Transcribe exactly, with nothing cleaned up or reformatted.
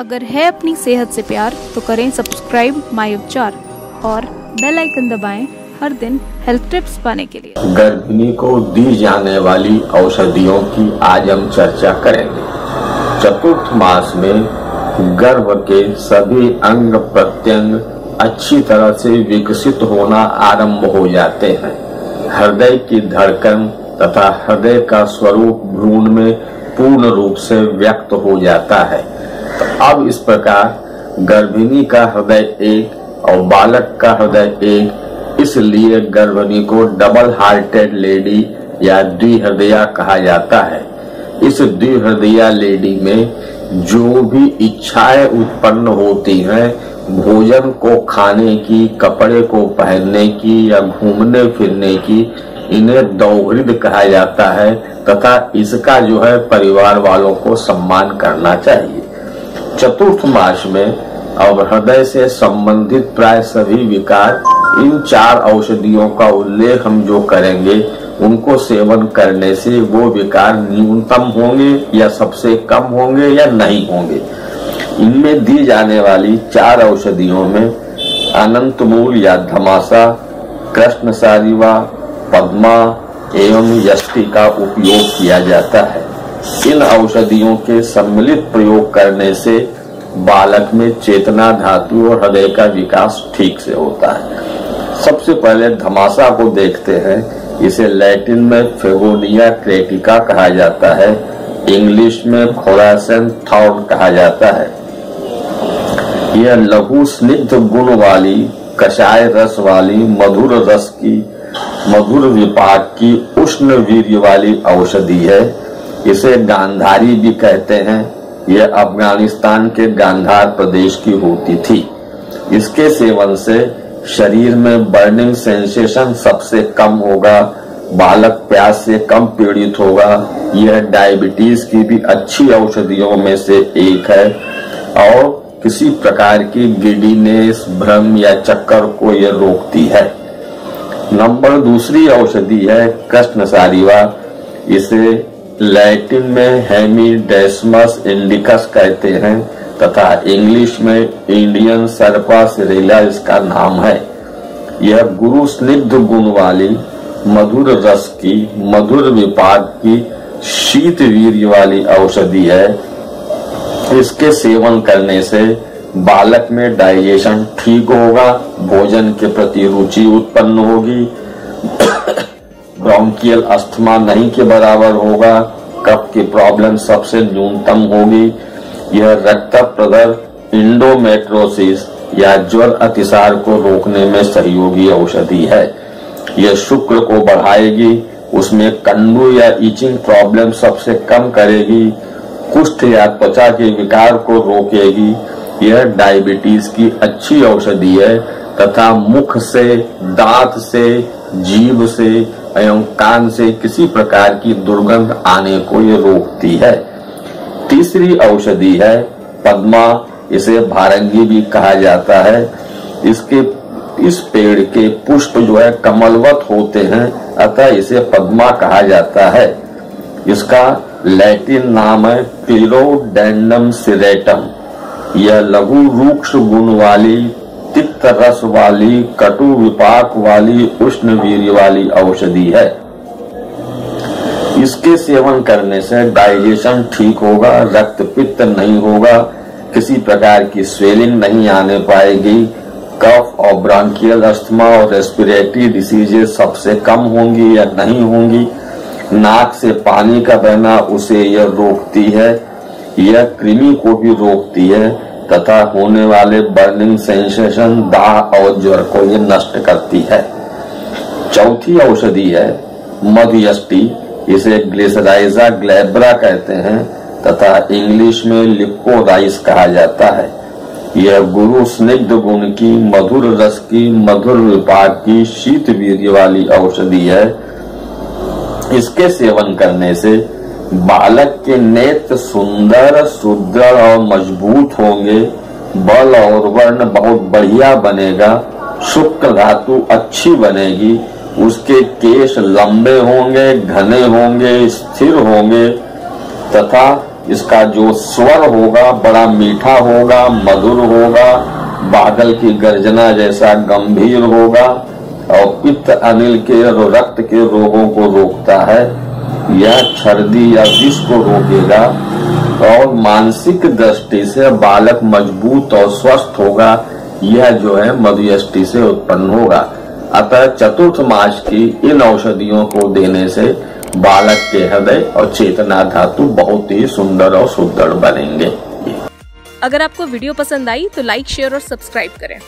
अगर है अपनी सेहत से प्यार तो करें सब्सक्राइब माय उपचार और बेल आइकन दबाएं हर दिन हेल्थ टिप्स पाने के लिए। गर्भिणी को दी जाने वाली औषधियों की आज हम चर्चा करेंगे। चतुर्थ मास में गर्भ के सभी अंग प्रत्यंग अच्छी तरह से विकसित होना आरंभ हो जाते हैं। हृदय की धड़कन तथा हृदय का स्वरूप भ्रूण में पूर्ण रूप से व्यक्त हो जाता है। तो अब इस प्रकार गर्भिणी का हृदय एक और बालक का हृदय एक, इसलिए गर्भिणी को डबल हार्टेड लेडी या द्विहृदया कहा जाता है। इस द्विहृदया लेडी में जो भी इच्छाएं उत्पन्न होती हैं, भोजन को खाने की, कपड़े को पहनने की या घूमने फिरने की, इन्हें दौहृद कहा जाता है तथा इसका जो है परिवार वालों को सम्मान करना चाहिए। चतुर्थ मास में अब हृदय से संबंधित प्राय सभी विकार, इन चार औषधियों का उल्लेख हम जो करेंगे, उनको सेवन करने से वो विकार न्यूनतम होंगे या सबसे कम होंगे या नहीं होंगे। इनमें दी जाने वाली चार औषधियों में अनंत मूल या धमासा, कृष्ण सारिवा, पद्मा एवं यष्टि का उपयोग किया जाता है। इन औषधियों के सम्मिलित प्रयोग करने से बालक में चेतना, धातु और हृदय का विकास ठीक से होता है। सबसे पहले धमासा को देखते हैं। इसे लैटिन में फेगोनिया क्रेटिका कहा जाता है, इंग्लिश में खोरासन थॉर्न कहा जाता है। यह लघु स्निग्ध गुण वाली, कषाय रस वाली, मधुर रस की, मधुर विपाक की, उष्ण वीर्य वाली औषधि है। इसे गांधारी भी कहते हैं। यह अफगानिस्तान के गांधार प्रदेश की होती थी। इसके सेवन से शरीर में बर्निंग सेंसेशन सबसे कम होगा, बालक प्यास से कम पीड़ित होगा। यह डायबिटीज की भी अच्छी औषधियों में से एक है और किसी प्रकार की गिडीनेस, भ्रम या चक्कर को यह रोकती है। नंबर दूसरी औषधि है कृष्ण सारिवा। इसे लैटिन में हेमीडेस्मस इंडिकस कहते हैं तथा इंग्लिश में इंडियन सर्पा सिरेला इसका नाम है। यह गुरु स्निग्ध गुण वाली, मधुर रस की, मधुर विपाक की, शीत वीर्य वाली औषधि है। इसके सेवन करने से बालक में डाइजेशन ठीक होगा, भोजन के प्रति रुचि उत्पन्न होगी, ब्रोंकियल अस्थमा नहीं के बराबर होगा, कफ की प्रॉब्लम सबसे न्यूनतम होगी। यह रक्त प्रदर, इंडोमेट्रोसिस या ज्वर, अतिसार को रोकने में सहयोगी औषधि है। यह शुक्र को बढ़ाएगी, उसमें कंडू या इचिंग प्रॉब्लम सबसे कम करेगी, कुष्ठ या त्वचा के विकार को रोकेगी। यह डायबिटीज की अच्छी औषधि है तथा मुख से, दांत से, जीभ से एवं कान से किसी प्रकार की दुर्गंध आने को यह रोकती है। तीसरी औषधि है पद्मा। इसे भारंगी भी कहा जाता है। इसके इस पेड़ के पुष्प जो है कमलवत होते हैं, अतः इसे पद्मा कहा जाता है। इसका लैटिन नाम है फिरोडेनम सिरेटम। यह लघु रूक्ष गुण वाली, तिक्त रस वाली, कटु विपाक वाली, उष्ण वीर्य वाली औषधि है। इसके सेवन करने से डाइजेशन ठीक होगा, रक्त पित्त नहीं होगा, किसी प्रकार की स्वेलिंग नहीं आने पाएगी, कफ और ब्रोंकियल अस्थमा और रेस्पिरेटरी डिसीजेज सबसे कम होंगी या नहीं होंगी। नाक से पानी का बहना, उसे यह रोकती है। यह कृमि को भी रोकती है तथा होने वाले बर्निंग सेंसेशन, दाह और ज्वर को यह नष्ट करती है। चौथी औषधि है मधुयष्टि। इसे ग्लेजर ग्लैब्रा कहते हैं तथा इंग्लिश में लिपको राइस कहा जाता है। यह गुरु स्निग्ध गुण की, मधुर रस की, मधुर विपाक की, शीत वीर्य वाली औषधि है। इसके सेवन करने से बालक के नेत्र सुंदर, सुदृढ़ और मजबूत होंगे, बल और वर्ण बहुत बढ़िया बनेगा, शुक्र धातु अच्छी बनेगी, उसके केश लंबे होंगे, घने होंगे, स्थिर होंगे तथा इसका जो स्वर होगा बड़ा मीठा होगा, मधुर होगा, बादल की गर्जना जैसा गंभीर होगा और पित्त अनिल के रक्त के रोगों को रोकता है या छर्दी या विष को रोकेगा और मानसिक दृष्टि से बालक मजबूत और स्वस्थ होगा। यह जो है मधुयष्टि से उत्पन्न होगा। अतः चतुर्थ मास की इन औषधियों को देने से बालक के हृदय और चेतना धातु बहुत ही सुंदर और सुदृढ़ बनेंगे। अगर आपको वीडियो पसंद आई तो लाइक, शेयर और सब्सक्राइब करें।